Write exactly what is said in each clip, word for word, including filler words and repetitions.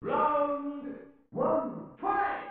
Round one, fight!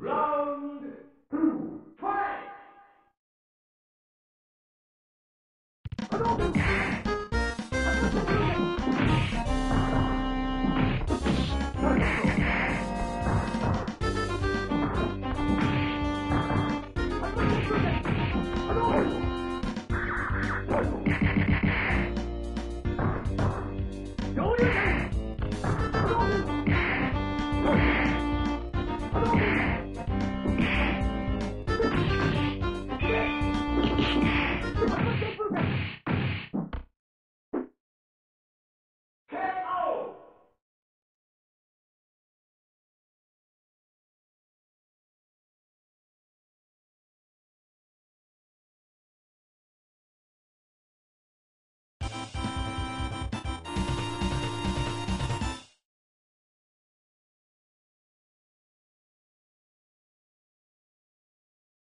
Round two, fight!